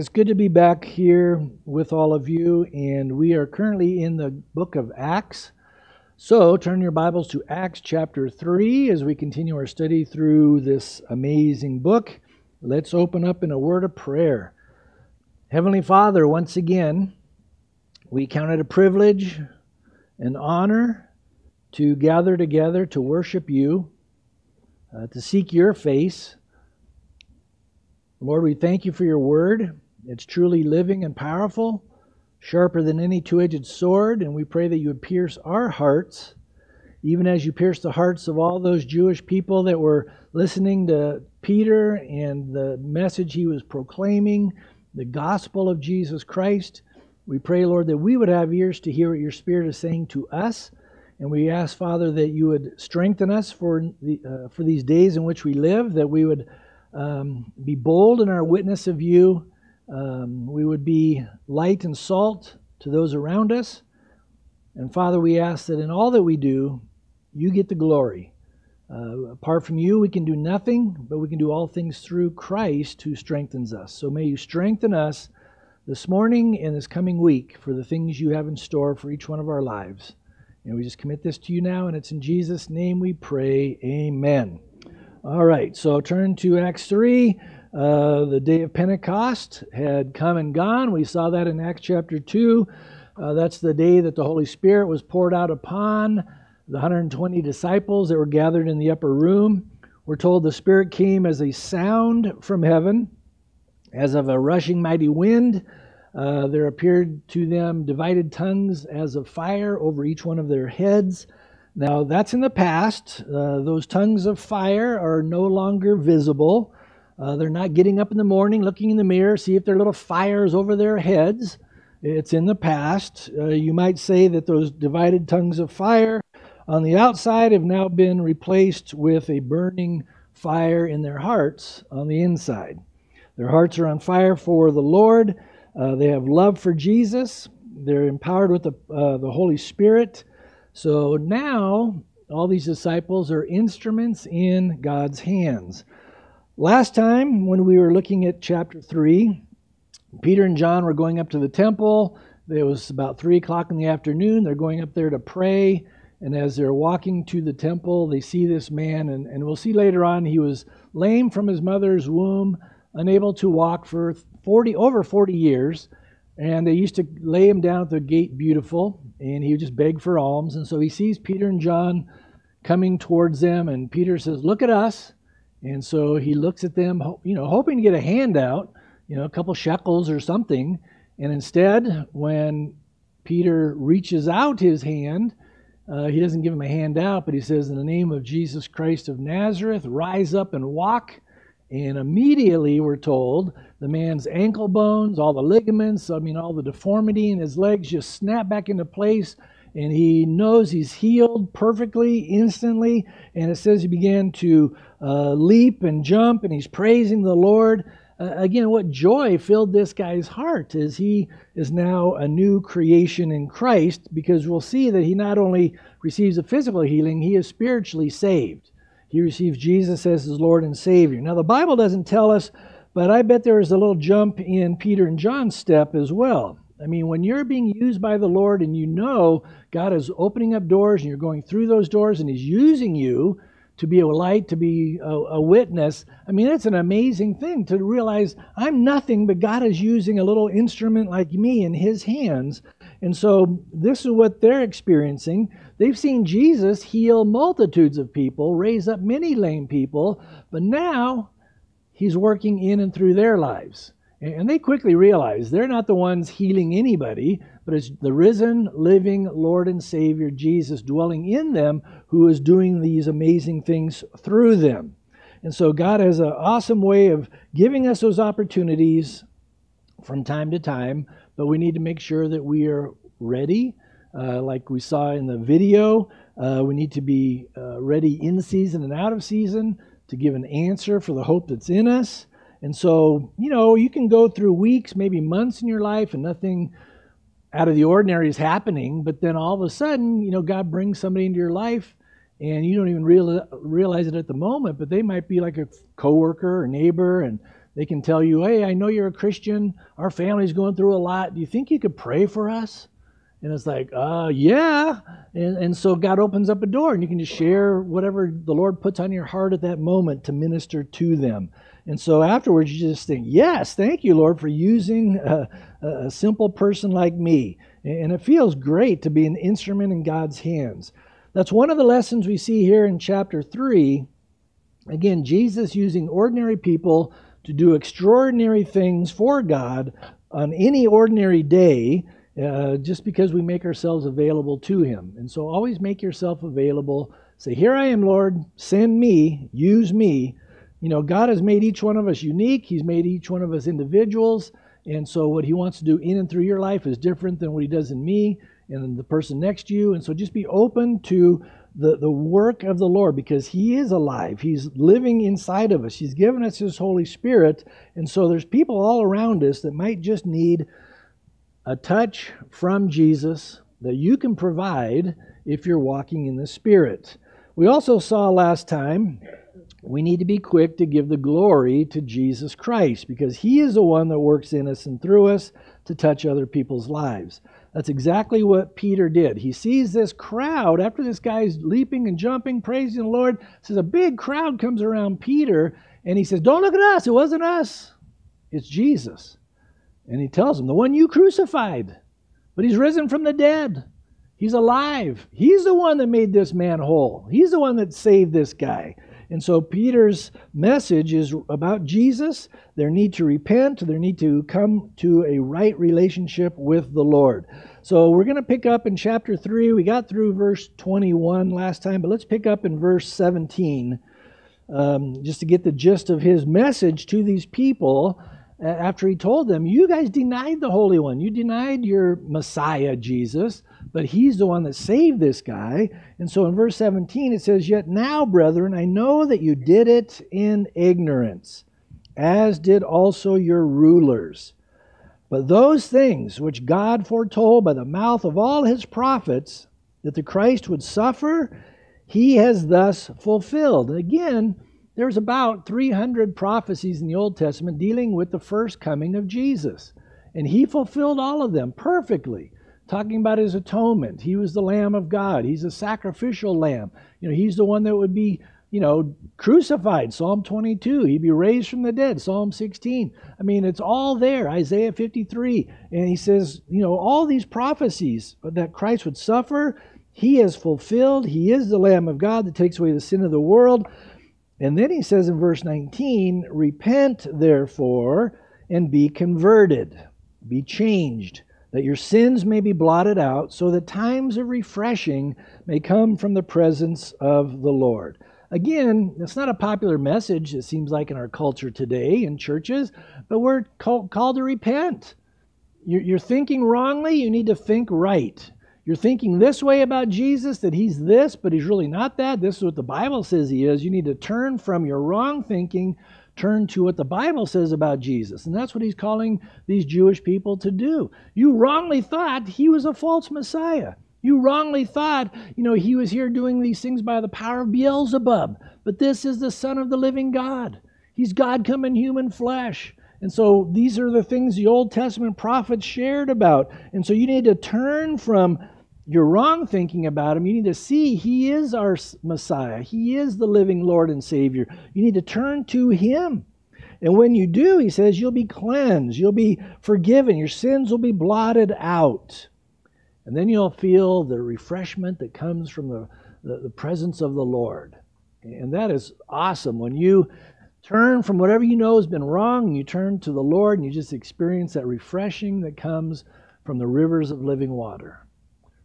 It's good to be back here with all of you, and we are currently in the book of Acts. So turn your Bibles to Acts chapter 3 as we continue our study through this amazing book. Let's open up in a word of prayer. Heavenly Father, once again, we count it a privilege, an honor to gather together to worship you, to seek your face. Lord, we thank you for your word. It's truly living and powerful, sharper than any two-edged sword, and we pray that you would pierce our hearts, even as you pierced the hearts of all those Jewish people that were listening to Peter and the message he was proclaiming, the gospel of Jesus Christ. We pray, Lord, that we would have ears to hear what your Spirit is saying to us, and we ask, Father, that you would strengthen us for these days in which we live, that we would be bold in our witness of you. We would be light and salt to those around us. And Father, we ask that in all that we do, you get the glory. Apart from you, we can do nothing, but we can do all things through Christ who strengthens us. So may you strengthen us this morning and this coming week for the things you have in store for each one of our lives. And we just commit this to you now, and it's in Jesus' name we pray. Amen. All right, so turn to Acts 3. The day of Pentecost had come and gone. We saw that in Acts chapter 2. That's the day that the Holy Spirit was poured out upon the 120 disciples that were gathered in the upper room. We're told the Spirit came as a sound from heaven, as of a rushing mighty wind. There appeared to them divided tongues as of fire over each one of their heads. Now, that's in the past. Those tongues of fire are no longer visible. They're not getting up in the morning, looking in the mirror, see if their little fires over their heads. It's in the past. You might say that those divided tongues of fire on the outside have now been replaced with a burning fire in their hearts on the inside. Their hearts are on fire for the Lord. They have love for Jesus. They're empowered with the Holy Spirit. So now all these disciples are instruments in God's hands. Last time, when we were looking at chapter 3, Peter and John were going up to the temple. It was about 3 o'clock in the afternoon. They're going up there to pray, and as they're walking to the temple, they see this man, and we'll see later on he was lame from his mother's womb, unable to walk for over 40 years, and they used to lay him down at the gate beautiful, and he would just beg for alms, and so he sees Peter and John coming towards them, and Peter says, "Look at us." And so he looks at them, hoping to get a handout, a couple shekels or something. And instead, when Peter reaches out his hand, he doesn't give him a handout, but he says, "In the name of Jesus Christ of Nazareth, rise up and walk." And immediately we're told the man's ankle bones, all the ligaments, all the deformity in his legs just snap back into place. And he knows he's healed perfectly, instantly. And it says he began to leap and jump, and he's praising the Lord. Again, what joy filled this guy's heart as he is now a new creation in Christ, because we'll see that he not only receives a physical healing, he is spiritually saved. He receives Jesus as his Lord and Savior. Now, the Bible doesn't tell us, but I bet there is a little jump in Peter and John's step as well. When you're being used by the Lord and you know God is opening up doors and you're going through those doors and he's using you to be a light, to be a witness, it's an amazing thing to realize I'm nothing, but God is using a little instrument like me in his hands. And so this is what they're experiencing. They've seen Jesus heal multitudes of people, raise up many lame people, but now he's working in and through their lives. And they quickly realize they're not the ones healing anybody, but it's the risen, living Lord and Savior Jesus dwelling in them who is doing these amazing things through them. And so God has an awesome way of giving us those opportunities from time to time, but we need to make sure that we are ready. Like we saw in the video, we need to be ready in season and out of season to give an answer for the hope that's in us. And so, you can go through weeks, maybe months in your life and nothing out of the ordinary is happening. But then all of a sudden, God brings somebody into your life and you don't even realize it at the moment. But they might be like a coworker or neighbor, and They can tell you, hey, I know you're a Christian. Our family's going through a lot. Do you think you could pray for us? And it's like, yeah. And so God opens up a door, and you can just share whatever the Lord puts on your heart at that moment to minister to them. And so afterwards, you just think, yes, thank you, Lord, for using a simple person like me. And it feels great to be an instrument in God's hands. That's one of the lessons we see here in chapter 3. Again, Jesus using ordinary people to do extraordinary things for God on any ordinary day, just because we make ourselves available to Him. And so always make yourself available. Say, here I am, Lord, send me, use me. You know, God has made each one of us unique. He's made each one of us individuals. And so what He wants to do in and through your life is different than what He does in me and the person next to you. And so just be open to the work of the Lord, because He is alive. He's living inside of us. He's given us His Holy Spirit. And so there's people all around us that might just need a touch from Jesus that you can provide if you're walking in the Spirit. We also saw last time, we need to be quick to give the glory to Jesus Christ, because He is the one that works in us and through us to touch other people's lives. That's exactly what Peter did. He sees this crowd after this guy's leaping and jumping, praising the Lord. Says a big crowd comes around Peter, and he says, don't look at us. It wasn't us. It's Jesus. And he tells him, the one you crucified, but He's risen from the dead. He's alive. He's the one that made this man whole. He's the one that saved this guy. And so Peter's message is about Jesus, their need to repent, their need to come to a right relationship with the Lord. So we're going to pick up in chapter 3. We got through verse 21 last time, but let's pick up in verse 17 just to get the gist of his message to these people after he told them, you guys denied the Holy One. You denied your Messiah, Jesus. But He's the one that saved this guy. And so in verse 17 it says, yet now, brethren, I know that you did it in ignorance, as did also your rulers. But those things which God foretold by the mouth of all His prophets, that the Christ would suffer, He has thus fulfilled. And again, there's about 300 prophecies in the Old Testament dealing with the first coming of Jesus. And He fulfilled all of them perfectly. Talking about His atonement. He was the Lamb of God. He's a sacrificial lamb. You know, He's the one that would be, you know, crucified. Psalm 22. He'd be raised from the dead. Psalm 16. I mean, it's all there. Isaiah 53. And he says, you know, all these prophecies that Christ would suffer, He has fulfilled. He is the Lamb of God that takes away the sin of the world. And then he says in verse 19, repent therefore and be converted. Be changed, that your sins may be blotted out, so that times of refreshing may come from the presence of the Lord. Again, it's not a popular message, it seems like, in our culture today in churches, but we're called to repent. You're thinking wrongly, you need to think right. You're thinking this way about Jesus, that He's this, but He's really not that. This is what the Bible says He is. You need to turn from your wrong thinking, turn to what the Bible says about Jesus. And that's what He's calling these Jewish people to do. You wrongly thought He was a false Messiah. You wrongly thought, you know, He was here doing these things by the power of Beelzebub. But this is the Son of the living God. He's God come in human flesh. And so these are the things the Old Testament prophets shared about. And so you need to turn from your wrong thinking about Him. You need to see He is our Messiah. He is the living Lord and Savior. You need to turn to Him. And when you do, He says, you'll be cleansed. You'll be forgiven. Your sins will be blotted out. And then you'll feel the refreshment that comes from the presence of the Lord. And that is awesome. When you turn from whatever you know has been wrong, and you turn to the Lord, and you just experience that refreshing that comes from the rivers of living water,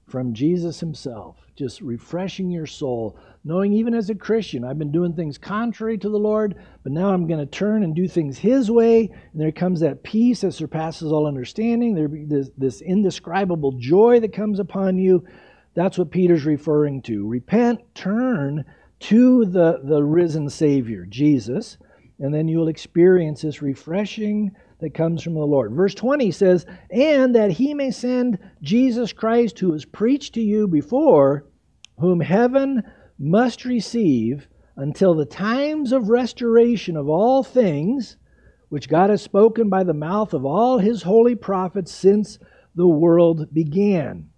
from Jesus Himself, just refreshing your soul, knowing even as a Christian, I've been doing things contrary to the Lord, but now I'm going to turn and do things His way, and there comes that peace that surpasses all understanding, this indescribable joy that comes upon you. That's what Peter's referring to. Repent, turn to the risen Savior, Jesus, and then you will experience this refreshing that comes from the Lord. Verse 20 says, and that He may send Jesus Christ, who was preached to you before, whom heaven must receive until the times of restoration of all things, which God has spoken by the mouth of all his holy prophets since the world began.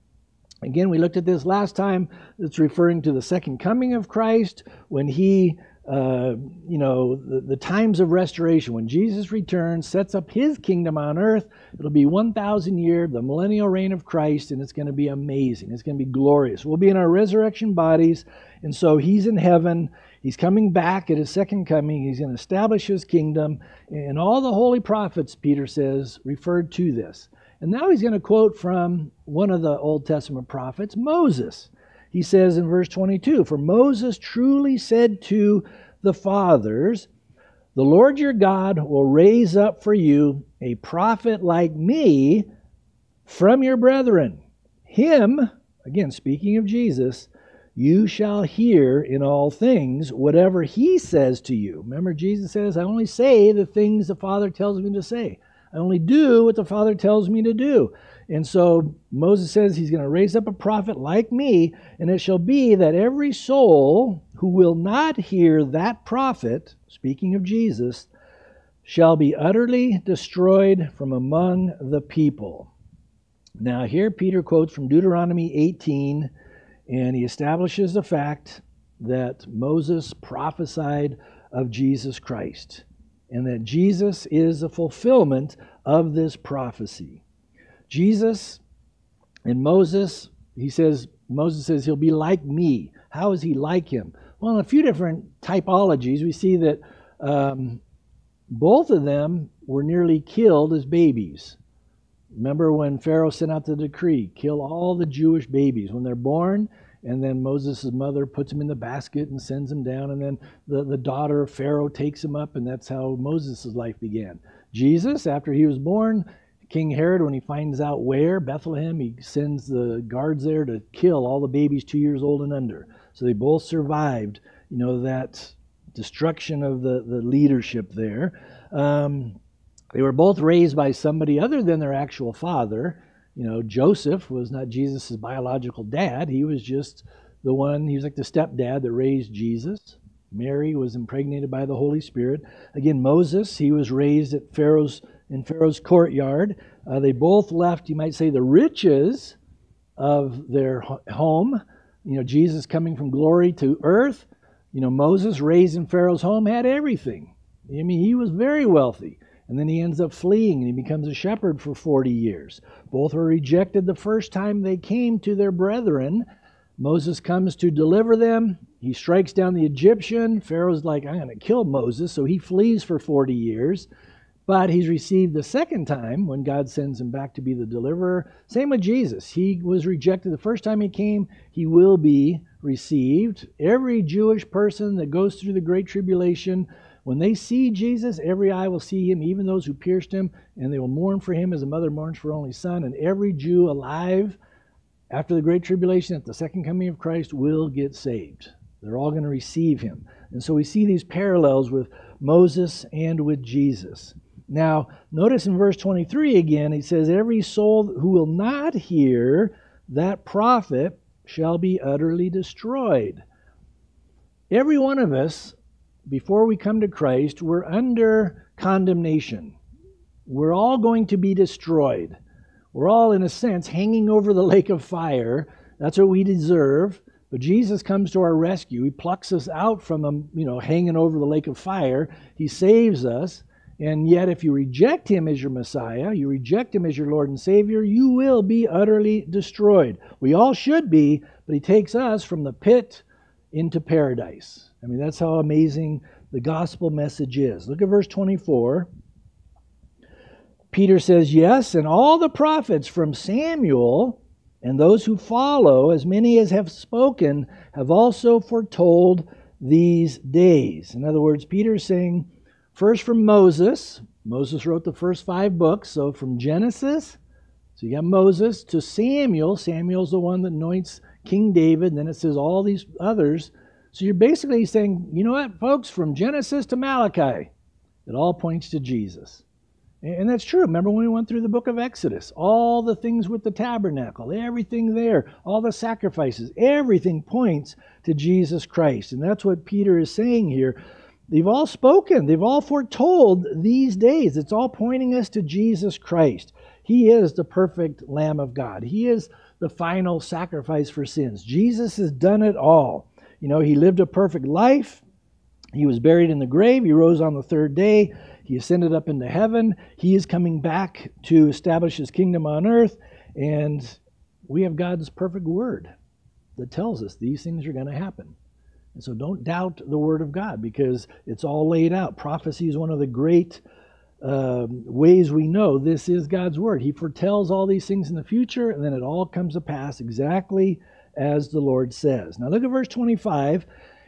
Again, we looked at this last time. It's referring to the second coming of Christ, when he, the times of restoration, when Jesus returns, sets up his kingdom on earth. It'll be 1,000 years, the millennial reign of Christ, and it's going to be amazing. It's going to be glorious. We'll be in our resurrection bodies, and so he's in heaven. He's coming back at his second coming. He's going to establish his kingdom, and all the holy prophets, Peter says, referred to this. And now he's going to quote from one of the Old Testament prophets, Moses. He says in verse 22, "For Moses truly said to the fathers, 'The Lord your God will raise up for you a prophet like me from your brethren. Him,'" again speaking of Jesus, "'you shall hear in all things whatever he says to you.'" Remember, Jesus says, "I only say the things the Father tells me to say. I only do what the Father tells me to do." And so Moses says he's going to raise up a prophet like me, and it shall be that every soul who will not hear that prophet, speaking of Jesus, shall be utterly destroyed from among the people. Now here Peter quotes from Deuteronomy 18, and he establishes the fact that Moses prophesied of Jesus Christ, and that Jesus is the fulfillment of this prophecy. Jesus and Moses, he says, Moses says he'll be like me. How is he like him? Well, in a few different typologies, we see that both of them were nearly killed as babies. Remember when Pharaoh sent out the decree, kill all the Jewish babies when they're born? And then Moses' mother puts him in the basket and sends him down. And then the daughter of Pharaoh takes him up. And that's how Moses' life began. Jesus, after he was born, King Herod, when he finds out where, Bethlehem, he sends the guards there to kill all the babies 2 years old and under. So they both survived, that destruction of the leadership there. They were both raised by somebody other than their actual father. Joseph was not Jesus' biological dad. He was just the one, he was like the stepdad that raised Jesus. Mary was impregnated by the Holy Spirit. Again, Moses, he was raised at Pharaoh's courtyard. They both left, you might say, the riches of their home. Jesus coming from glory to earth. Moses, raised in Pharaoh's home, had everything. He was very wealthy. And then he ends up fleeing, and he becomes a shepherd for 40 years. Both were rejected the first time they came to their brethren. Moses comes to deliver them. He strikes down the Egyptian. Pharaoh's like, "I'm going to kill Moses," so he flees for 40 years. But he's received the second time when God sends him back to be the deliverer. Same with Jesus. He was rejected the first time he came. He will be received. Every Jewish person that goes through the Great Tribulation, when they see Jesus, every eye will see him, even those who pierced him, and they will mourn for him as a mother mourns for her only son. And every Jew alive after the Great Tribulation, at the second coming of Christ, will get saved. They're all going to receive him. And so we see these parallels with Moses and with Jesus. Now, notice in verse 23 again, he says, "Every soul who will not hear that prophet shall be utterly destroyed." Every one of us, before we come to Christ, we're under condemnation. We're all going to be destroyed. We're all, in a sense, hanging over the lake of fire. That's what we deserve. But Jesus comes to our rescue. He plucks us out from hanging over the lake of fire. He saves us. And yet, if you reject him as your Messiah, you reject him as your Lord and Savior, you will be utterly destroyed. We all should be, but he takes us from the pit into paradise. That's how amazing the gospel message is. Look at verse 24. Peter says, "Yes, and all the prophets from Samuel and those who follow, as many as have spoken, have also foretold these days." In other words, Peter's saying, first from Moses. Moses wrote the first 5 books, so from Genesis, so you got Moses, to Samuel. Samuel's the one that anoints King David, and then it says all these others. So you're basically saying, folks, from Genesis to Malachi, it all points to Jesus. And that's true. Remember when we went through the book of Exodus, all the things with the tabernacle, everything there, all the sacrifices, everything points to Jesus Christ. And that's what Peter is saying here. They've all spoken. They've all foretold these days. It's all pointing us to Jesus Christ. He is the perfect Lamb of God. He is the final sacrifice for sins. Jesus has done it all. You know, he lived a perfect life. He was buried in the grave. He rose on the third day. He ascended up into heaven. He is coming back to establish his kingdom on earth. And we have God's perfect word that tells us these things are going to happen. And so don't doubt the word of God, because it's all laid out. Prophecy is one of the great ways we know this is God's word. He foretells all these things in the future, and then it all comes to pass exactly as the Lord says. Now look at verse 25.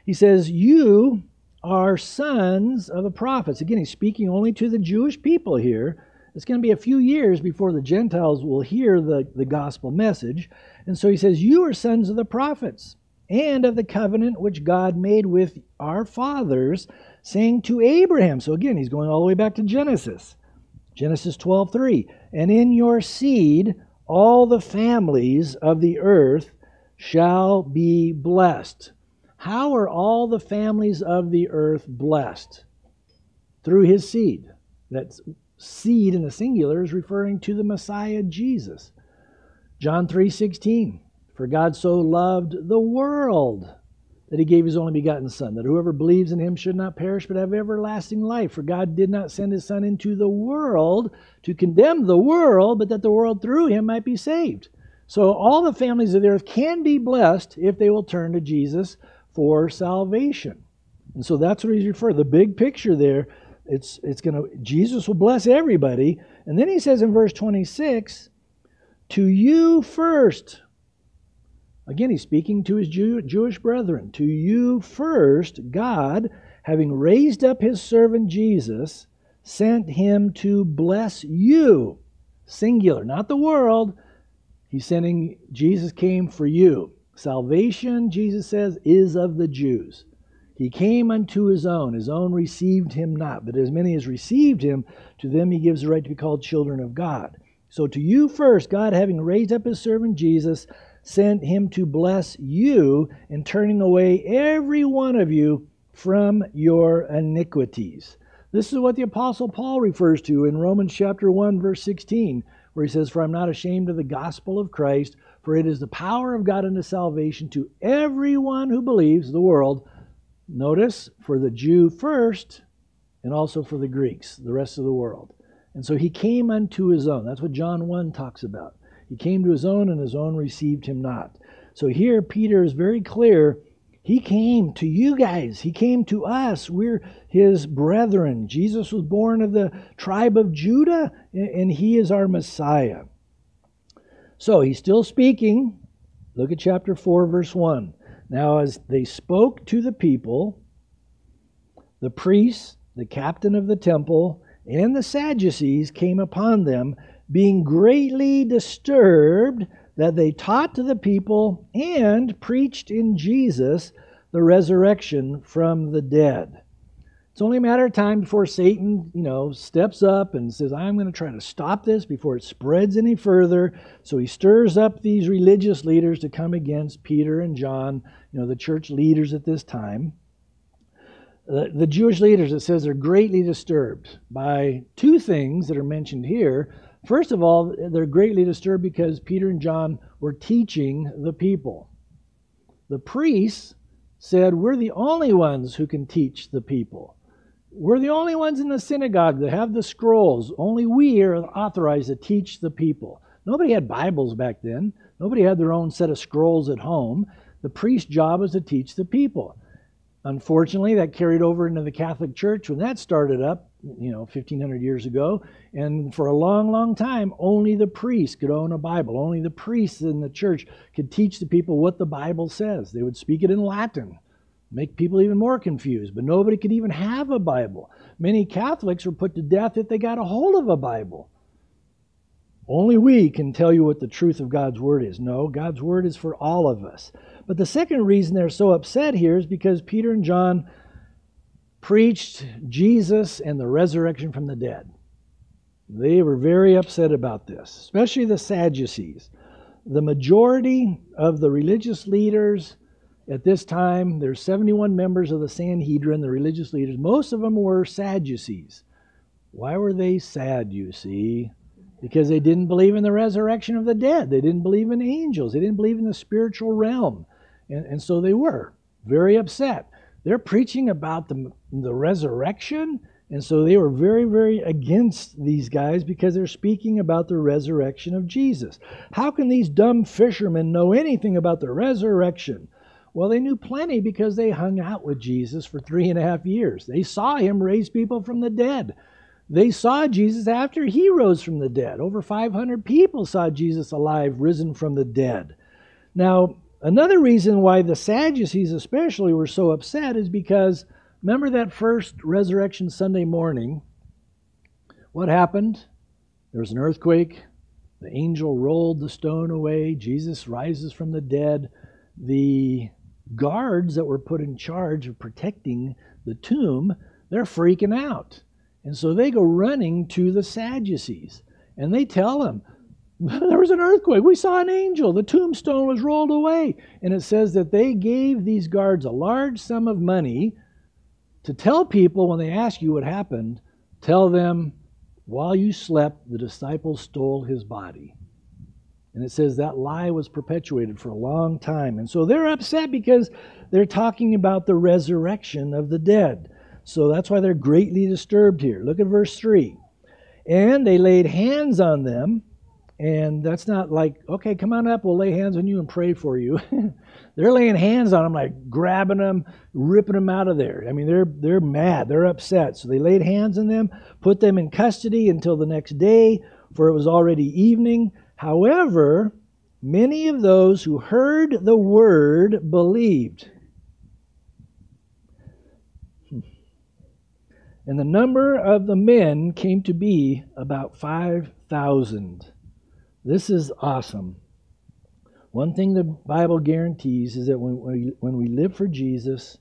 He says, you are sons of the prophets. Again, he's speaking only to the Jewish people here. It's going to be a few years before the Gentiles will hear the gospel message. And so he says, you are sons of the prophets and of the covenant which God made with our fathers, saying to Abraham. So again, he's going all the way back to Genesis. Genesis 12:3. And in your seed all the families of the earth shall be blessed. How are all the families of the earth blessed? Through his seed. That seed in the singular is referring to the Messiah, Jesus. John 3:16. For God so loved the world that he gave his only begotten Son, that whoever believes in him should not perish but have everlasting life. For God did not send his Son into the world to condemn the world, but that the world through him might be saved. So all the families of the earth can be blessed if they will turn to Jesus for salvation. And so that's what he's referring to. The big picture there, Jesus will bless everybody. And then he says in verse 26, to you first. Again, he's speaking to his Jewish brethren. To you first, God, having raised up his servant Jesus, sent him to bless you. Singular, not the world. He's sending, Jesus came for you. Salvation, Jesus says, is of the Jews. He came unto his own received him not. But as many as received him, to them he gives the right to be called children of God. So to you first, God, having raised up his servant Jesus, sent him to bless you in turning away every one of you from your iniquities. This is what the Apostle Paul refers to in Romans chapter 1, verse 16, where he says, for I'm not ashamed of the gospel of Christ, for it is the power of God unto salvation to everyone who believes, the world. Notice, for the Jew first, and also for the Greeks, the rest of the world. And so he came unto his own. That's what John 1 talks about. He came to his own, and his own received him not. So here Peter is very clear. He came to you guys. He came to us. We're his brethren. Jesus was born of the tribe of Judah, and he is our Messiah. So he's still speaking. Look at chapter 4, verse 1. Now as they spoke to the people, the priests, the captain of the temple, and the Sadducees came upon them, being greatly disturbed that they taught to the people and preached in Jesus the resurrection from the dead. It's only a matter of time before Satan, steps up and says, I'm going to try to stop this before it spreads any further. So he stirs up these religious leaders to come against Peter and John, the church leaders at this time. The Jewish leaders, it says, are greatly disturbed by two things that are mentioned here. First of all, they're greatly disturbed because Peter and John were teaching the people. The priests said, we're the only ones who can teach the people. We're the only ones in the synagogue that have the scrolls. Only we are authorized to teach the people. Nobody had Bibles back then. Nobody had their own set of scrolls at home. The priest's job was to teach the people. Unfortunately, that carried over into the Catholic Church when that started up, 1,500 years ago. And for a long, long time, only the priests could own a Bible. Only the priests in the church could teach the people what the Bible says. They would speak it in Latin, make people even more confused. But nobody could even have a Bible. Many Catholics were put to death if they got a hold of a Bible. Only we can tell you what the truth of God's Word is. No, God's Word is for all of us. But the second reason they're so upset here is because Peter and John preached Jesus and the resurrection from the dead. They were very upset about this, especially the Sadducees. The majority of the religious leaders At this time, there's 71 members of the Sanhedrin, the religious leaders. Most of them were Sadducees. Why were they sad, you see? Because they didn't believe in the resurrection of the dead. They didn't believe in angels. They didn't believe in the spiritual realm. And so they were very upset. They're preaching about the resurrection. And so they were very, very against these guys because they're speaking about the resurrection of Jesus. How can these dumb fishermen know anything about the resurrection? Well, they knew plenty because they hung out with Jesus for 3.5 years. They saw him raise people from the dead. They saw Jesus after he rose from the dead. Over 500 people saw Jesus alive, risen from the dead. Now, another reason why the Sadducees especially were so upset is because, remember that first Resurrection Sunday morning, what happened? There was an earthquake. The angel rolled the stone away. Jesus rises from the dead. The guards that were put in charge of protecting the tomb, they're freaking out. And so they go running to the Sadducees, and they tell them, there was an earthquake, we saw an angel, the tombstone was rolled away. And it says that they gave these guards a large sum of money to tell people when they ask you what happened, tell them, while you slept, the disciples stole his body. And it says that lie was perpetuated for a long time. And so they're upset because they're talking about the resurrection of the dead. So that's why they're greatly disturbed here. Look at verse 3. And they laid hands on them. And that's not like, okay, come on up, we'll lay hands on you and pray for you. They're laying hands on them, like grabbing them, ripping them out of there. I mean, they're mad, they're upset. So they laid hands on them, put them in custody until the next day, for it was already evening. However, many of those who heard the word believed. And the number of the men came to be about 5,000. This is awesome. One thing the Bible guarantees is that when we live for Jesus,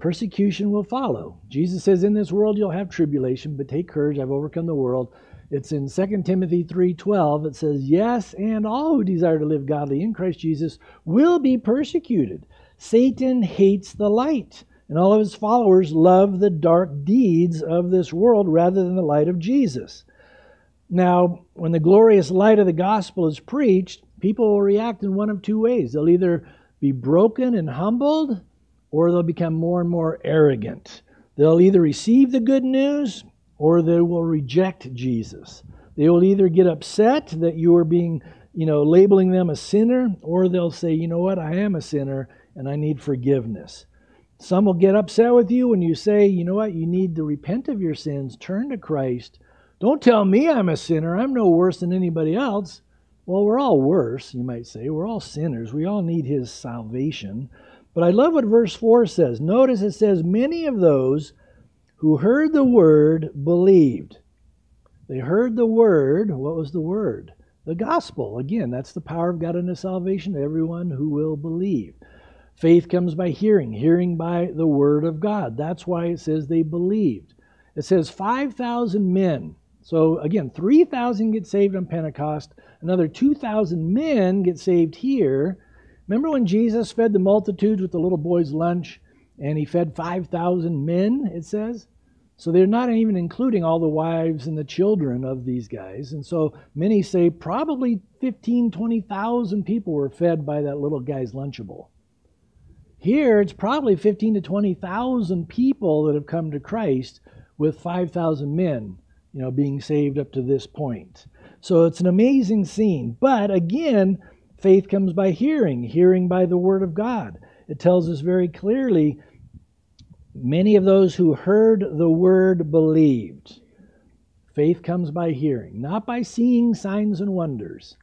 persecution will follow. Jesus says, in this world you'll have tribulation, but take courage, I've overcome the world. It's in 2 Timothy 3:12. It says, yes, and all who desire to live godly in Christ Jesus will be persecuted. Satan hates the light, and all of his followers love the dark deeds of this world rather than the light of Jesus. Now, when the glorious light of the gospel is preached, people will react in one of two ways. They'll either be broken and humbled, or they'll become more and more arrogant. They'll either receive the good news, or they will reject Jesus. They will either get upset that you are being, labeling them a sinner, or they'll say, you know what, I am a sinner, and I need forgiveness. Some will get upset with you when you say, you know what, you need to repent of your sins, turn to Christ. Don't tell me I'm a sinner. I'm no worse than anybody else. Well, we're all worse, you might say. We're all sinners. We all need his salvation. But I love what verse 4 says. Notice it says, many of those who heard the word believed. They heard the word. What was the word? The gospel. Again, that's the power of God unto salvation to everyone who will believe. Faith comes by hearing, hearing by the word of God. That's why it says they believed. It says 5,000 men. So again, 3,000 get saved on Pentecost. Another 2,000 men get saved here. Remember when Jesus fed the multitudes with the little boy's lunch, and he fed 5,000 men, it says? So they're not even including all the wives and the children of these guys. And so many say probably 15,000, 20,000 people were fed by that little guy's Lunchable. Here, it's probably 15,000 to 20,000 people that have come to Christ, with 5,000 men, being saved up to this point. So it's an amazing scene. But again, faith comes by hearing, hearing by the word of God. It tells us very clearly, many of those who heard the word believed. Faith comes by hearing, not by seeing signs and wonders.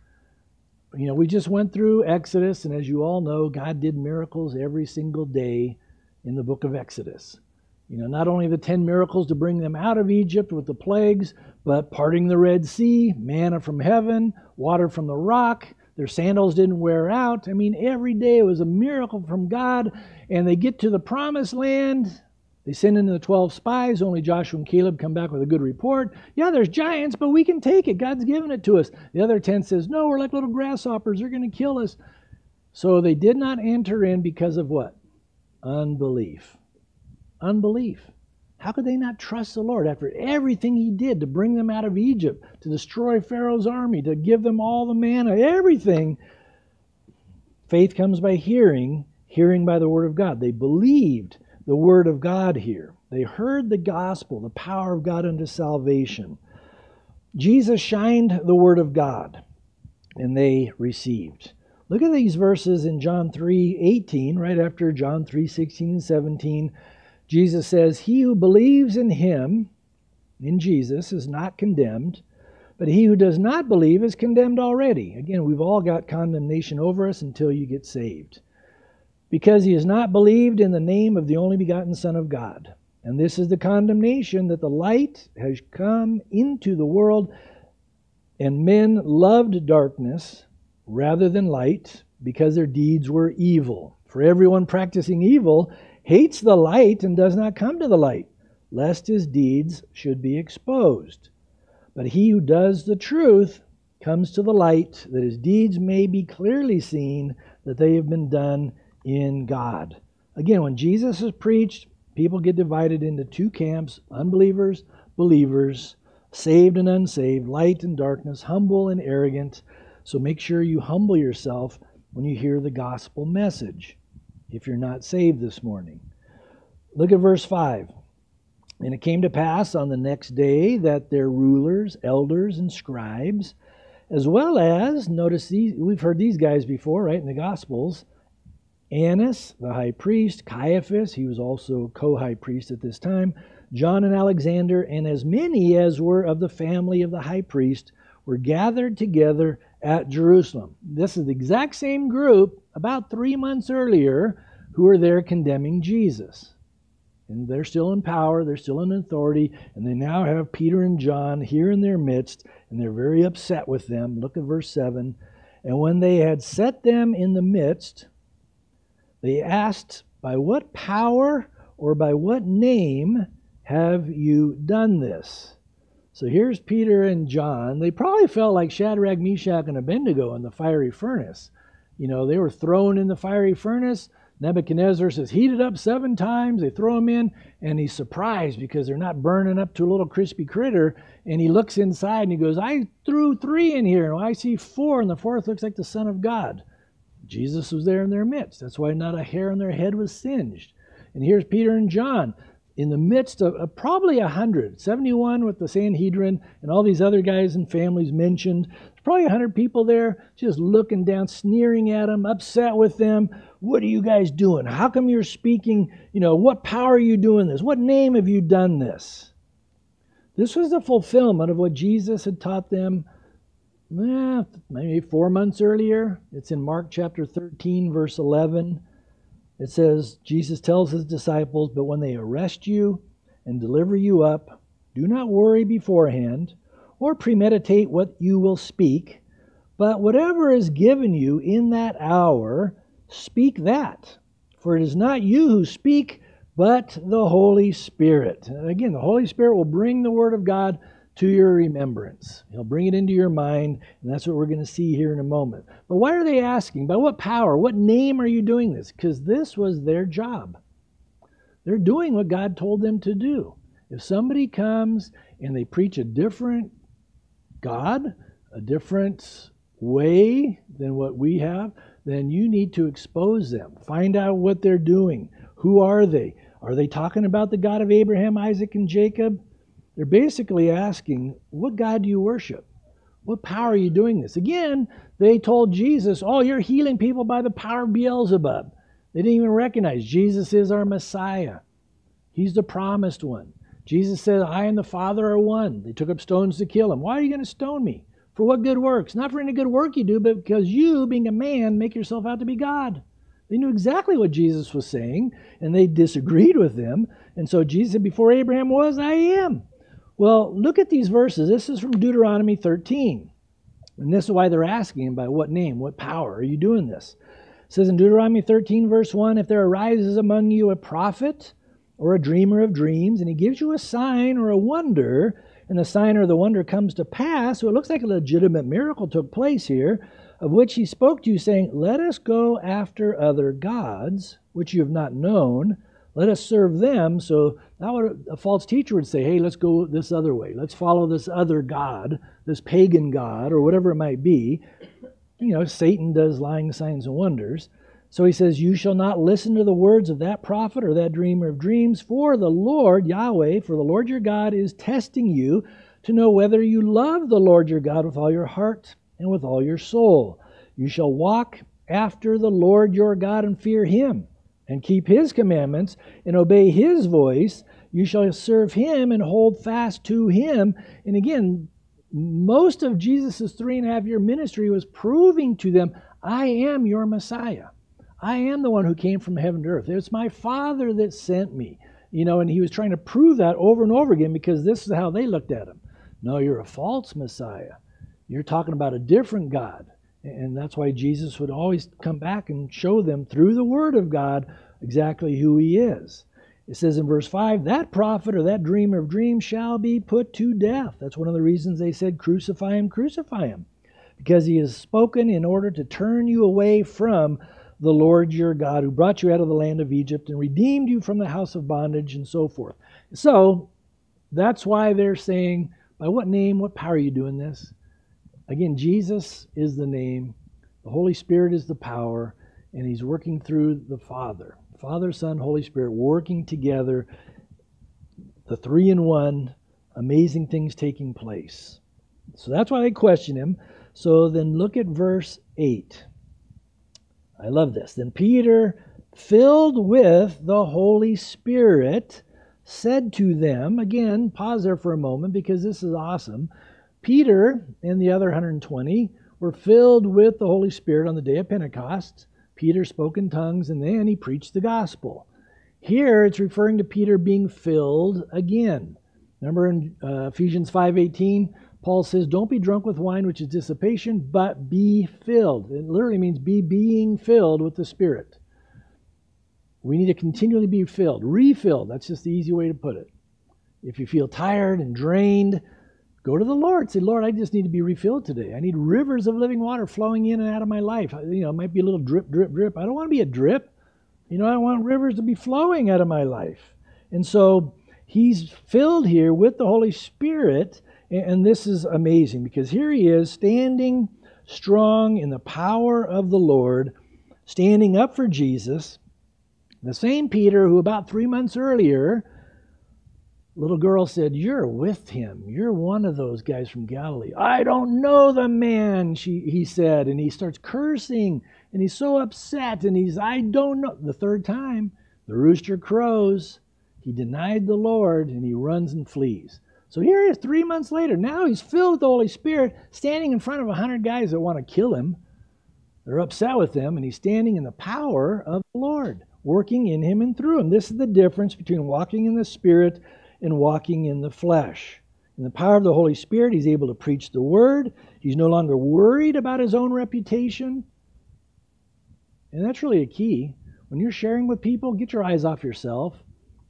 We just went through Exodus, and as you all know, God did miracles every single day in the book of Exodus. Not only the 10 miracles to bring them out of Egypt with the plagues, but parting the Red Sea, manna from heaven, water from the rock, their sandals didn't wear out. I mean, every day it was a miracle from God, and they get to the promised land. They send in the 12 spies, only Joshua and Caleb come back with a good report. Yeah, there's giants, but we can take it. God's given it to us. The other 10 says, no, we're like little grasshoppers. They're going to kill us. So they did not enter in because of what? Unbelief. Unbelief. How could they not trust the Lord after everything he did to bring them out of Egypt, to destroy Pharaoh's army, to give them all the manna, everything? Faith comes by hearing, hearing by the word of God. They believed the word of God here. They heard the gospel, the power of God unto salvation. Jesus shined the word of God, and they received. Look at these verses in John 3:18, right after John 3:16 and 17. Jesus says, he who believes in him, in Jesus, is not condemned, but he who does not believe is condemned already. Again, we've all got condemnation over us until you get saved. Because he has not believed in the name of the only begotten Son of God. And this is the condemnation, that the light has come into the world, and men loved darkness rather than light, because their deeds were evil. For everyone practicing evil hates the light and does not come to the light, lest his deeds should be exposed. But he who does the truth comes to the light, that his deeds may be clearly seen, that they have been done in God. Again, when Jesus is preached, people get divided into two camps: unbelievers, believers, saved and unsaved, light and darkness, humble and arrogant. So make sure you humble yourself when you hear the gospel message, if you're not saved this morning. Look at verse 5. And it came to pass on the next day that their rulers, elders, and scribes, as well as, notice these, we've heard these guys before, right, in the Gospels, Annas, the high priest, Caiaphas, he was also co-high priest at this time, John and Alexander, and as many as were of the family of the high priest, were gathered together at Jerusalem. This is the exact same group about 3 months earlier who were there condemning Jesus. And they're still in power, they're still in authority, and they now have Peter and John here in their midst, and they're very upset with them. Look at verse 7. And when they had set them in the midst, they asked, by what power or by what name have you done this? So here's Peter and John. They probably felt like Shadrach, Meshach, and Abednego in the fiery furnace. You know, they were thrown in the fiery furnace. Nebuchadnezzar says, heat it up 7 times. They throw him in, and he's surprised because they're not burning up to a little crispy critter. And he looks inside, and he goes, I threw 3 in here, and I see 4, and the 4th looks like the Son of God. Jesus was there in their midst. That's why not a hair on their head was singed. And here's Peter and John, in the midst of probably 100, 71 with the Sanhedrin and all these other guys and families mentioned. There's probably 100 people there just looking down, sneering at them, upset with them. What are you guys doing? How come you're speaking? You know, what power are you doing this? What name have you done this? This was the fulfillment of what Jesus had taught them maybe 4 months earlier. It's in Mark chapter 13, verse 11. It says, Jesus tells his disciples, but when they arrest you and deliver you up, do not worry beforehand or premeditate what you will speak, but whatever is given you in that hour, speak that. For it is not you who speak, but the Holy Spirit. And again, the Holy Spirit will bring the word of God to your remembrance. He'll bring it into your mind, and that's what we're going to see here in a moment. But why are they asking? By what power? What name are you doing this? Because this was their job. They're doing what God told them to do. If somebody comes and they preach a different God, a different way than what we have, then you need to expose them. Find out what they're doing. Who are they? Are they talking about the God of Abraham, Isaac, and Jacob? They're basically asking, what God do you worship? What power are you doing this? Again, they told Jesus, oh, you're healing people by the power of Beelzebub. They didn't even recognize Jesus is our Messiah. He's the promised one. Jesus said, I and the Father are one. They took up stones to kill him. Why are you going to stone me? For what good works? Not for any good work you do, but because you, being a man, make yourself out to be God. They knew exactly what Jesus was saying, and they disagreed with him. And so Jesus said, before Abraham was, I am. Well, look at these verses. This is from Deuteronomy 13. And this is why they're asking him, by what name, what power are you doing this? It says in Deuteronomy 13, verse 1, if there arises among you a prophet or a dreamer of dreams, and he gives you a sign or a wonder, and the sign or the wonder comes to pass, so it looks like a legitimate miracle took place here, of which he spoke to you, saying, Let us go after other gods, which you have not known. Let us serve them. So now a false teacher would say, hey, let's go this other way. Let's follow this other god, this pagan god, or whatever it might be. You know, Satan does lying signs and wonders. So he says, you shall not listen to the words of that prophet or that dreamer of dreams, for the Lord, Yahweh, for the Lord your God is testing you to know whether you love the Lord your God with all your heart and with all your soul. You shall walk after the Lord your God and fear him, and keep his commandments, and obey his voice. You shall serve him and hold fast to him. And again, most of Jesus' 3.5-year ministry was proving to them, I am your Messiah. I am the one who came from heaven to earth. It's my Father that sent me. You know, and he was trying to prove that over and over again, because this is how they looked at him. No, you're a false Messiah. You're talking about a different God. And that's why Jesus would always come back and show them through the Word of God exactly who he is. It says in verse 5, that prophet or that dreamer of dreams shall be put to death. That's one of the reasons they said, crucify him, because he has spoken in order to turn you away from the Lord your God, who brought you out of the land of Egypt and redeemed you from the house of bondage, and so forth. So that's why they're saying, by what name, what power are you doing this? Again, Jesus is the name, the Holy Spirit is the power, and he's working through the Father. Father, Son, Holy Spirit, working together, the three in one, amazing things taking place. So that's why they question him. So then look at verse 8. I love this. Then Peter, filled with the Holy Spirit, said to them, again, pause there for a moment because this is awesome. Peter and the other 120 were filled with the Holy Spirit on the day of Pentecost. Peter spoke in tongues, and then he preached the gospel. Here it's referring to Peter being filled again. Remember in Ephesians 5:18, Paul says, don't be drunk with wine, which is dissipation, but be filled. It literally means be being filled with the Spirit. We need to continually be filled, refilled. That's just the easy way to put it. If you feel tired and drained, go to the Lord. Say, Lord, I just need to be refilled today. I need rivers of living water flowing in and out of my life. You know, it might be a little drip, drip, drip. I don't want to be a drip. You know, I want rivers to be flowing out of my life. And so he's filled here with the Holy Spirit. And this is amazing, because here he is standing strong in the power of the Lord, standing up for Jesus. The same Peter who about 3 months earlier, little girl said, you're with him. You're one of those guys from Galilee. I don't know the man, he said. And he starts cursing, and he's so upset, and I don't know. The third time, the rooster crows. He denied the Lord, and he runs and flees. So here he is 3 months later. Now he's filled with the Holy Spirit, standing in front of 100 guys that want to kill him. They're upset with him, and he's standing in the power of the Lord, working in him and through him. This is the difference between walking in the Spirit and walking in the flesh. In the power of the Holy Spirit, he's able to preach the word. He's no longer worried about his own reputation. And that's really a key. When you're sharing with people, get your eyes off yourself.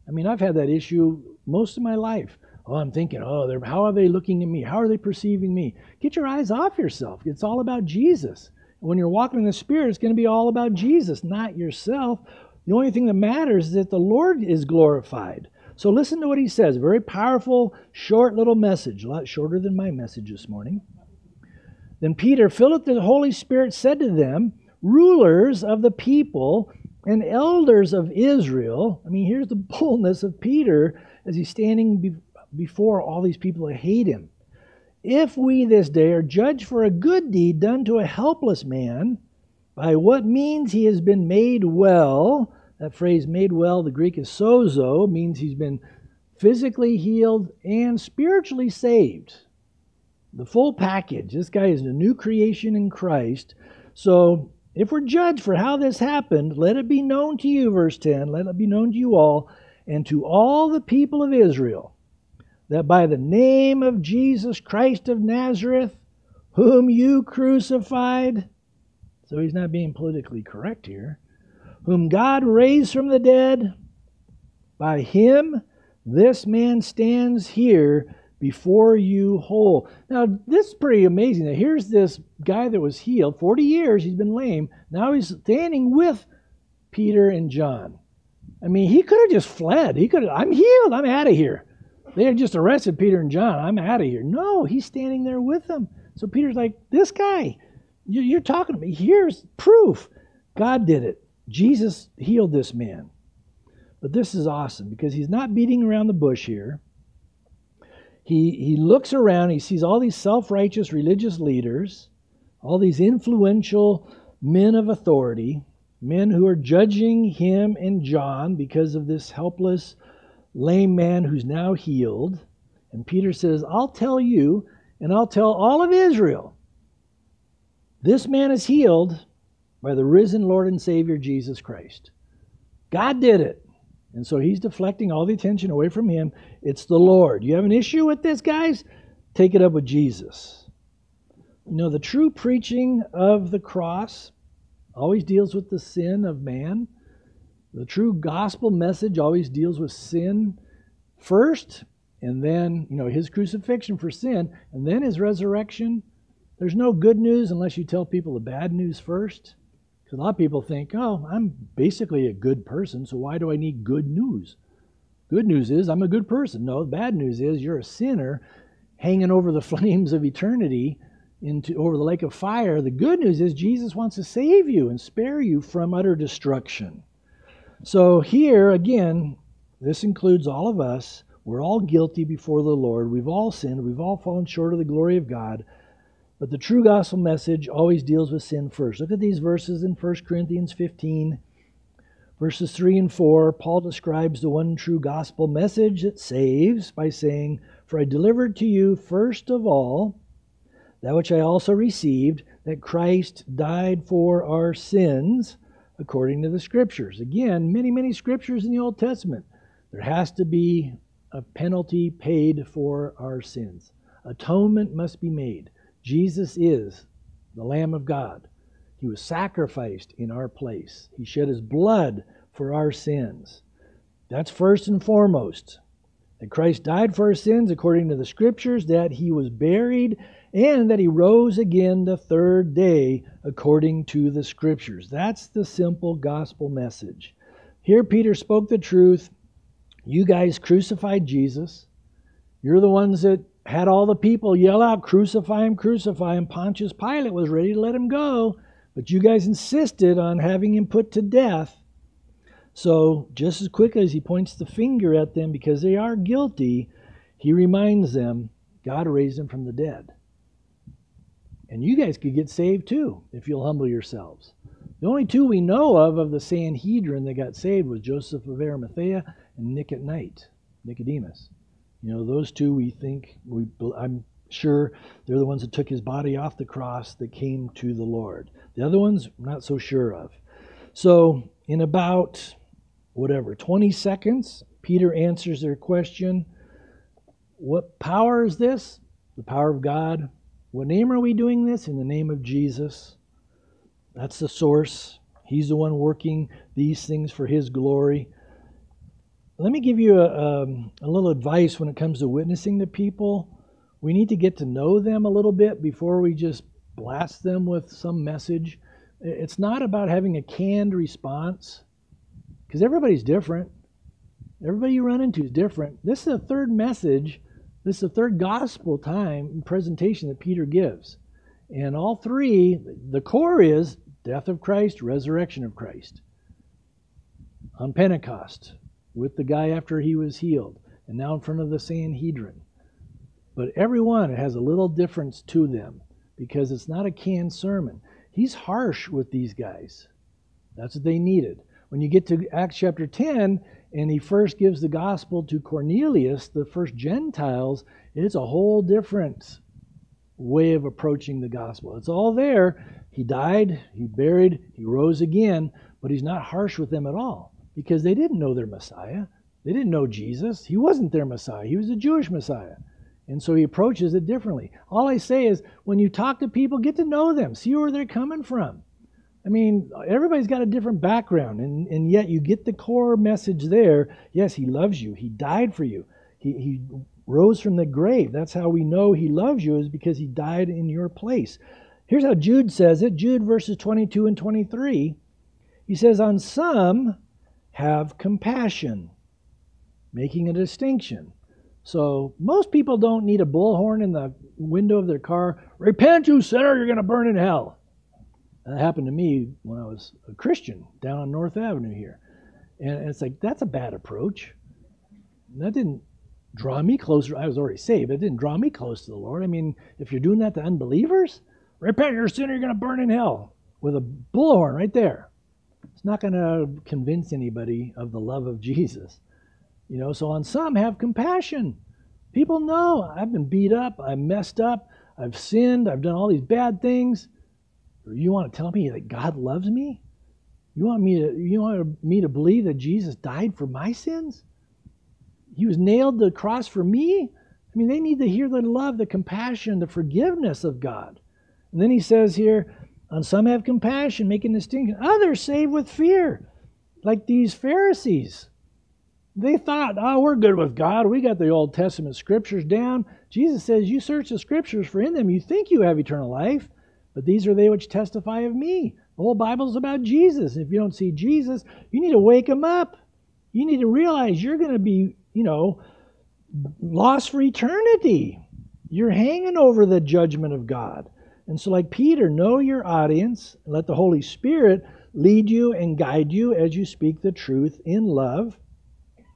I mean, I've had that issue most of my life. Oh, I'm thinking, how are they looking at me? How are they perceiving me? Get your eyes off yourself. It's all about Jesus. When you're walking in the Spirit, it's going to be all about Jesus, not yourself. The only thing that matters is that the Lord is glorified. So listen to what he says. Very powerful, short little message. A lot shorter than my message this morning. Then Peter, filled with the Holy Spirit, said to them, rulers of the people and elders of Israel. I mean, here's the boldness of Peter as he's standing before all these people that hate him. If we this day are judged for a good deed done to a helpless man, by what means he has been made well. That phrase, made well, the Greek is sozo, means he's been physically healed and spiritually saved. The full package. This guy is a new creation in Christ. So if we're judged for how this happened, let it be known to you, verse 10, let it be known to you all and to all the people of Israel, that by the name of Jesus Christ of Nazareth, whom you crucified, so he's not being politically correct here, whom God raised from the dead, by him this man stands here before you whole. Now, this is pretty amazing. Now, here's this guy that was healed. 40 years he's been lame. Now he's standing with Peter and John. I mean, he could have just fled. He could have, I'm healed. I'm out of here. They had just arrested Peter and John. I'm out of here. No, he's standing there with them. So Peter's like, this guy, you're talking to me. Here's proof. God did it. Jesus healed this man. But this is awesome because he's not beating around the bush here. He looks around. He sees all these self-righteous religious leaders, all these influential men of authority, men who are judging him and John because of this helpless, lame man who's now healed. And Peter says, I'll tell you, and I'll tell all of Israel, this man is healed by the risen Lord and Savior Jesus Christ. God did it. And so he's deflecting all the attention away from him. It's the Lord. You have an issue with this, guys? Take it up with Jesus. You know, the true preaching of the cross always deals with the sin of man. The true gospel message always deals with sin first, and then, you know, his crucifixion for sin, and then his resurrection. There's no good news unless you tell people the bad news first. Because a lot of people think, oh, I'm basically a good person, so why do I need good news? Good news is I'm a good person. No, bad news is you're a sinner hanging over the flames of eternity over the lake of fire. The good news is Jesus wants to save you and spare you from utter destruction. So here, again, this includes all of us. We're all guilty before the Lord. We've all sinned. We've all fallen short of the glory of God. But the true gospel message always deals with sin first. Look at these verses in 1 Corinthians 15, verses 3 and 4. Paul describes the one true gospel message that saves by saying, "For I delivered to you first of all that which I also received, that Christ died for our sins, according to the Scriptures." Again, many, many Scriptures in the Old Testament. There has to be a penalty paid for our sins. Atonement must be made. Jesus is the Lamb of God. He was sacrificed in our place. He shed his blood for our sins. That's first and foremost. That Christ died for our sins according to the Scriptures, that he was buried, and that he rose again the third day according to the Scriptures. That's the simple gospel message. Here Peter spoke the truth. You guys crucified Jesus. You're the ones that had all the people yell out, "Crucify him, crucify him." Pontius Pilate was ready to let him go, but you guys insisted on having him put to death. So just as quickly as he points the finger at them because they are guilty, he reminds them God raised him from the dead. And you guys could get saved too, if you'll humble yourselves. The only two we know of the Sanhedrin that got saved was Joseph of Arimathea and Nicodemus. You know, those two I'm sure they're the ones that took his body off the cross that came to the Lord. The other ones, I'm not so sure of. So in about, 20 seconds, Peter answers their question. What power is this? The power of God. What name are we doing this? In the name of Jesus. That's the source. He's the one working these things for his glory. Let me give you a little advice when it comes to witnessing to people. We need to get to know them a little bit before we just blast them with some message. It's not about having a canned response, because everybody's different. Everybody you run into is different. This is the third message. This is the third gospel time and presentation that Peter gives. And all three, the core is death of Christ, resurrection of Christ. On Pentecost, with the guy after he was healed, and now in front of the Sanhedrin. But everyone has a little difference to them because it's not a canned sermon. He's harsh with these guys. That's what they needed. When you get to Acts chapter 10, and he first gives the gospel to Cornelius, the first Gentiles, it's a whole different way of approaching the gospel. It's all there. He died, he buried, he rose again, but he's not harsh with them at all because they didn't know their Messiah. They didn't know Jesus. He wasn't their Messiah. He was a Jewish Messiah. And so he approaches it differently. All I say is when you talk to people, get to know them. See where they're coming from. I mean, everybody's got a different background, and yet you get the core message there. Yes, he loves you. He died for you. He rose from the grave. That's how we know he loves you, is because he died in your place. Here's how Jude says it, Jude verses 22 and 23. He says, on some have compassion, making a distinction. So most people don't need a bullhorn in the window of their car. Repent, you sinner, you're going to burn in hell. That happened to me when I was a Christian down on North Avenue here. And it's like, that's a bad approach. And that didn't draw me closer. I was already saved. It didn't draw me close to the Lord. I mean, if you're doing that to unbelievers, repent, you're a sinner, you're going to burn in hell. With a bullhorn right there. It's not going to convince anybody of the love of Jesus. You know, so on some have compassion. People know, I've been beat up, I messed up, I've sinned, I've done all these bad things. You want to tell me that God loves me? You want me to believe that Jesus died for my sins? He was nailed to the cross for me? I mean, they need to hear the love, the compassion, the forgiveness of God. And then he says here, on some have compassion, making distinction. Others save with fear, like these Pharisees. They thought, oh, we're good with God. We got the Old Testament scriptures down. Jesus says, you search the scriptures, for in them you think you have eternal life. But these are they which testify of me. The whole Bible is about Jesus. If you don't see Jesus, you need to wake him up. You need to realize you're going to be, you know, lost for eternity. You're hanging over the judgment of God. And so like Peter, know your audience. And let the Holy Spirit lead you and guide you as you speak the truth in love.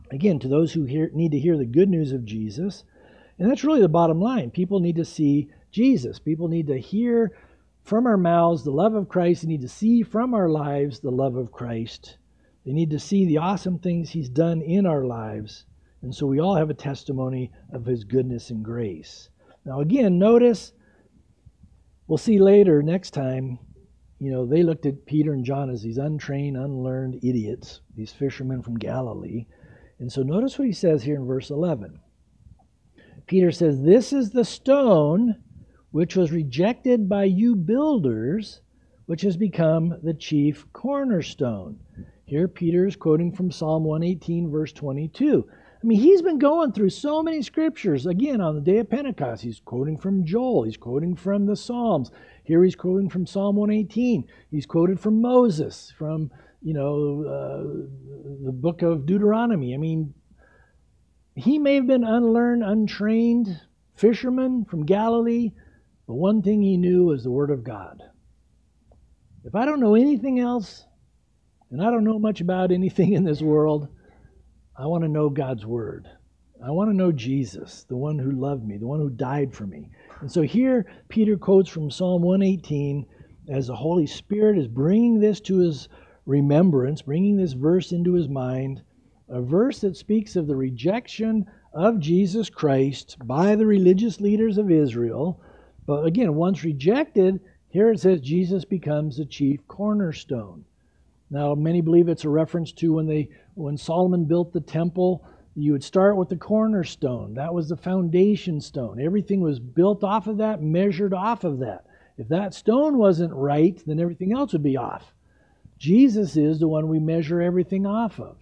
Again, to those who need to hear the good news of Jesus. And that's really the bottom line. People need to see Jesus. People need to hear from our mouths the love of Christ. They need to see from our lives the love of Christ. They need to see the awesome things he's done in our lives. And so we all have a testimony of his goodness and grace. Now again, notice, we'll see later next time, you know, they looked at Peter and John as these untrained, unlearned idiots, these fishermen from Galilee. And so notice what he says here in verse 11. Peter says, this is the stone which was rejected by you builders, which has become the chief cornerstone. Here Peter is quoting from Psalm 118, verse 22. I mean, he's been going through so many scriptures. Again, on the day of Pentecost, he's quoting from Joel. He's quoting from the Psalms. Here he's quoting from Psalm 118. He's quoted from Moses, from, you know, the book of Deuteronomy. I mean, he may have been unlearned, untrained fisherman from Galilee, but one thing he knew was the Word of God. If I don't know anything else, and I don't know much about anything in this world, I want to know God's Word. I want to know Jesus, the one who loved me, the one who died for me. And so here, Peter quotes from Psalm 118 as the Holy Spirit is bringing this to his remembrance, bringing this verse into his mind, a verse that speaks of the rejection of Jesus Christ by the religious leaders of Israel. But again, once rejected, here it says Jesus becomes the chief cornerstone. Now, many believe it's a reference to when Solomon built the temple, you would start with the cornerstone. That was the foundation stone. Everything was built off of that, measured off of that. If that stone wasn't right, then everything else would be off. Jesus is the one we measure everything off of.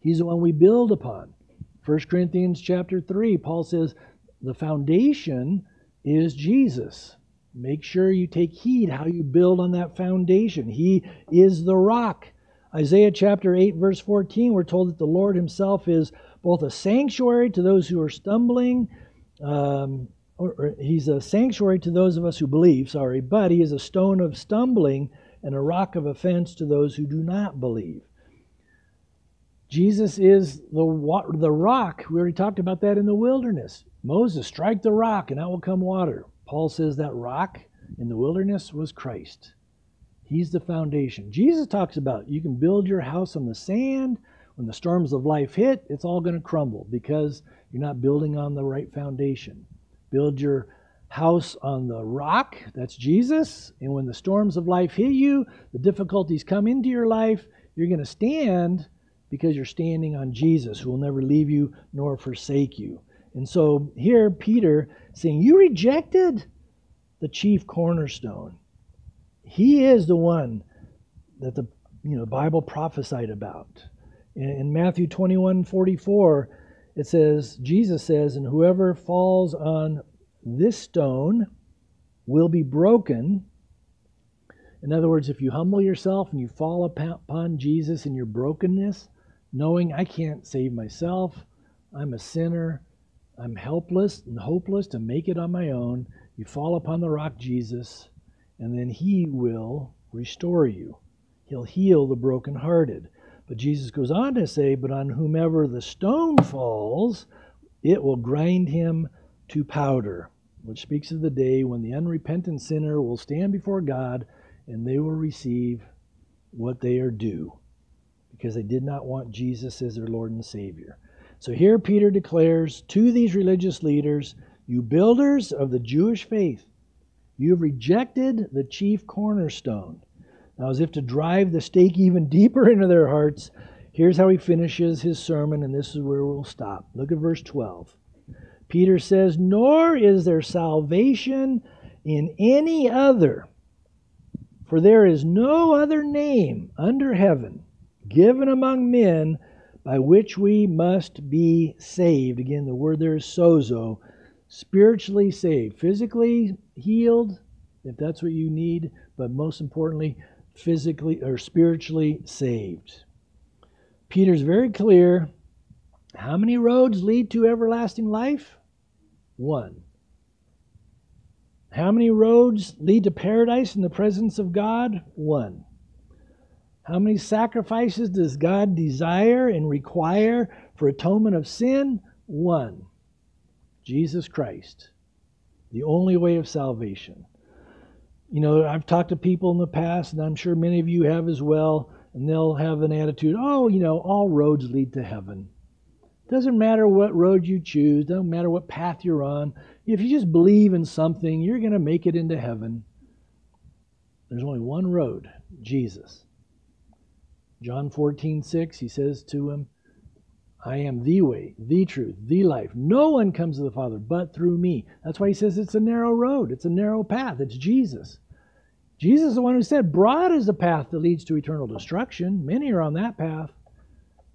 He's the one we build upon. 1 Corinthians chapter 3, Paul says, the foundation is Jesus. Make sure you take heed how you build on that foundation. He is the rock. Isaiah chapter 8, verse 14, we're told that the Lord himself is both a sanctuary to those who are stumbling, he's a sanctuary to those of us who believe, but he is a stone of stumbling and a rock of offense to those who do not believe. Jesus is the rock. We already talked about that in the wilderness. Moses, strike the rock and out will come water. Paul says that rock in the wilderness was Christ. He's the foundation. Jesus talks about you can build your house on the sand. When the storms of life hit, it's all going to crumble because you're not building on the right foundation. Build your house on the rock, that's Jesus. And when the storms of life hit you, the difficulties come into your life, you're going to stand because you're standing on Jesus, who will never leave you nor forsake you. And so here Peter saying, you rejected the chief cornerstone. He is the one that the Bible prophesied about. In Matthew 21:44, it says, Jesus says, and whoever falls on this stone will be broken. In other words, if you humble yourself and you fall upon Jesus in your brokenness, knowing I can't save myself, I'm a sinner, I'm helpless and hopeless to make it on my own, you fall upon the rock Jesus, and then he will restore you. He'll heal the brokenhearted. But Jesus goes on to say, but on whomever the stone falls, it will grind him to powder, which speaks of the day when the unrepentant sinner will stand before God and they will receive what they are due, because they did not want Jesus as their Lord and Savior. So here Peter declares to these religious leaders, you builders of the Jewish faith, you've rejected the chief cornerstone. Now, as if to drive the stake even deeper into their hearts, here's how he finishes his sermon, and this is where we'll stop. Look at verse 12. Peter says, nor is there salvation in any other, for there is no other name under heaven given among men by which we must be saved. Again, the word there is sozo, spiritually saved, physically healed, if that's what you need, but most importantly, physically or spiritually saved. Peter's very clear. How many roads lead to everlasting life? One. How many roads lead to paradise in the presence of God? One. How many sacrifices does God desire and require for atonement of sin? One. Jesus Christ, the only way of salvation. You know, I've talked to people in the past, and I'm sure many of you have as well, and they'll have an attitude, oh, you know, all roads lead to heaven. Doesn't matter what road you choose, doesn't matter what path you're on. If you just believe in something, you're going to make it into heaven. There's only one road, Jesus. John 14:6, he says to him, I am the way, the truth, the life. No one comes to the Father but through me. That's why he says it's a narrow road. It's a narrow path. It's Jesus. Jesus is the one who said, broad is the path that leads to eternal destruction. Many are on that path.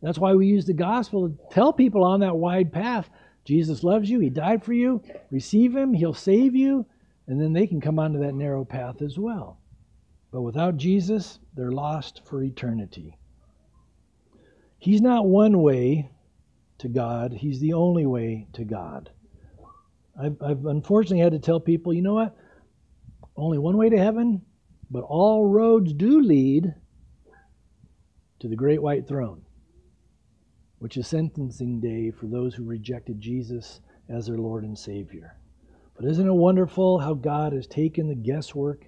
That's why we use the gospel to tell people on that wide path, Jesus loves you. He died for you. Receive him. He'll save you. And then they can come onto that narrow path as well. But without Jesus, they're lost for eternity. He's not one way to God. He's the only way to God. I've unfortunately had to tell people, you know what? Only one way to heaven, but all roads do lead to the great white throne, which is sentencing day for those who rejected Jesus as their Lord and Savior. But isn't it wonderful how God has taken the guesswork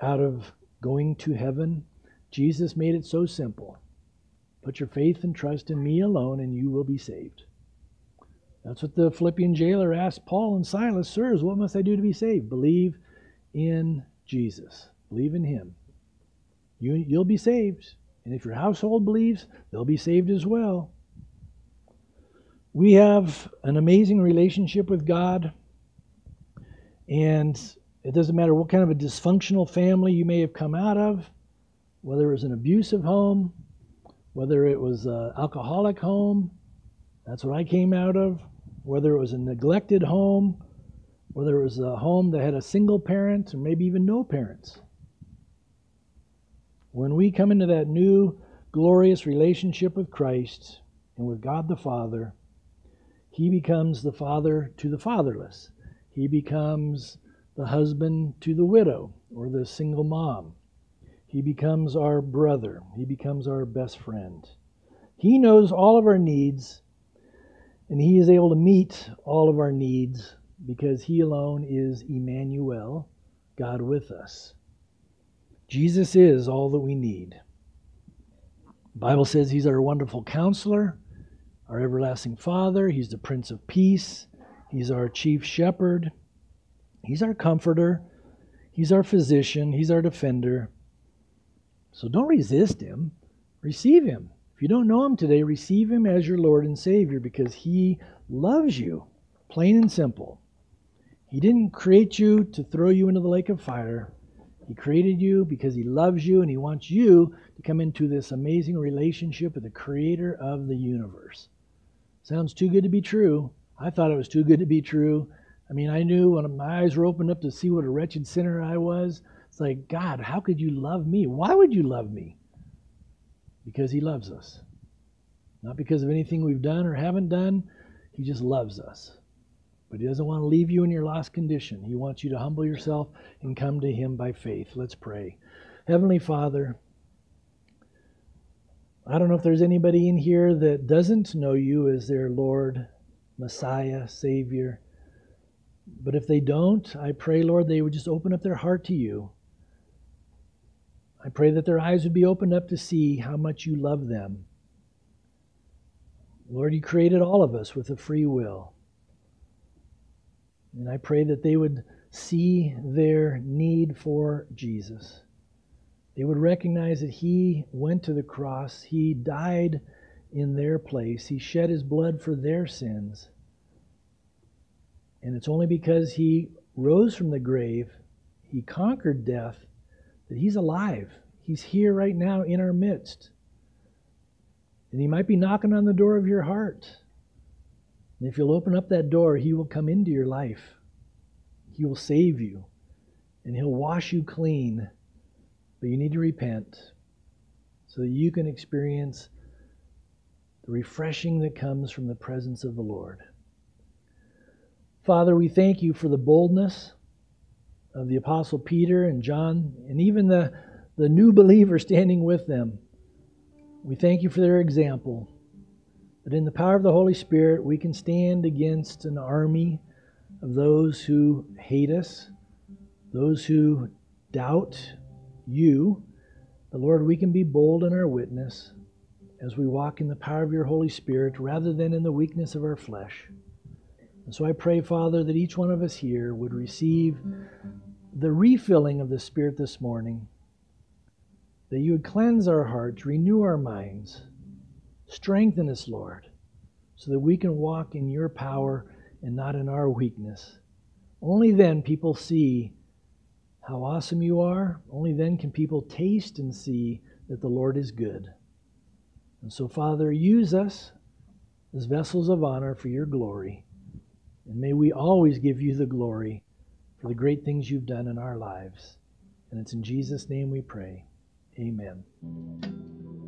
out of going to heaven? Jesus made it so simple. Put your faith and trust in me alone, and you will be saved. That's what the Philippian jailer asked Paul and Silas, sirs, what must I do to be saved? Believe in Jesus. Believe in him. You'll be saved. And if your household believes, they'll be saved as well. We have an amazing relationship with God. And it doesn't matter what kind of a dysfunctional family you may have come out of, whether it was an abusive home, whether it was an alcoholic home, that's what I came out of, whether it was a neglected home, whether it was a home that had a single parent or maybe even no parents. When we come into that new glorious relationship with Christ and with God the Father, he becomes the father to the fatherless. He becomes the husband to the widow or the single mom. He becomes our brother. He becomes our best friend. He knows all of our needs, and he is able to meet all of our needs because he alone is Emmanuel, God with us. Jesus is all that we need. The Bible says he's our wonderful counselor, our everlasting Father. He's the Prince of Peace. He's our chief shepherd. He's our comforter. He's our physician. He's our defender. So don't resist him. Receive him. If you don't know him today, receive him as your Lord and Savior because he loves you, plain and simple. He didn't create you to throw you into the lake of fire. He created you because he loves you and he wants you to come into this amazing relationship with the creator of the universe. Sounds too good to be true. I thought it was too good to be true. I mean, I knew when my eyes were opened up to see what a wretched sinner I was. It's like, God, how could you love me? Why would you love me? Because he loves us. Not because of anything we've done or haven't done. He just loves us. But he doesn't want to leave you in your lost condition. He wants you to humble yourself and come to him by faith. Let's pray. Heavenly Father, I don't know if there's anybody in here that doesn't know you as their Lord, Messiah, Savior. But if they don't, I pray, Lord, they would just open up their heart to you. I pray that their eyes would be opened up to see how much you love them. Lord, you created all of us with a free will. And I pray that they would see their need for Jesus. They would recognize that he went to the cross. He died in their place. He shed his blood for their sins. And it's only because he rose from the grave, he conquered death, that he's alive. He's here right now in our midst. And he might be knocking on the door of your heart. And if you'll open up that door, he will come into your life. He will save you. And he'll wash you clean. But you need to repent so that you can experience the refreshing that comes from the presence of the Lord. Father, we thank you for the boldness of the Apostle Peter and John, and even the new believer standing with them. We thank you for their example, that in the power of the Holy Spirit, we can stand against an army of those who hate us, those who doubt you. But Lord, we can be bold in our witness as we walk in the power of your Holy Spirit rather than in the weakness of our flesh. And so I pray, Father, that each one of us here would receive the refilling of the Spirit this morning, that you would cleanse our hearts, renew our minds, strengthen us, Lord, so that we can walk in your power and not in our weakness. Only then people see how awesome you are. Only then can people taste and see that the Lord is good. And so, Father, use us as vessels of honor for your glory. And may we always give you the glory for the great things you've done in our lives. And it's in Jesus' name we pray. Amen.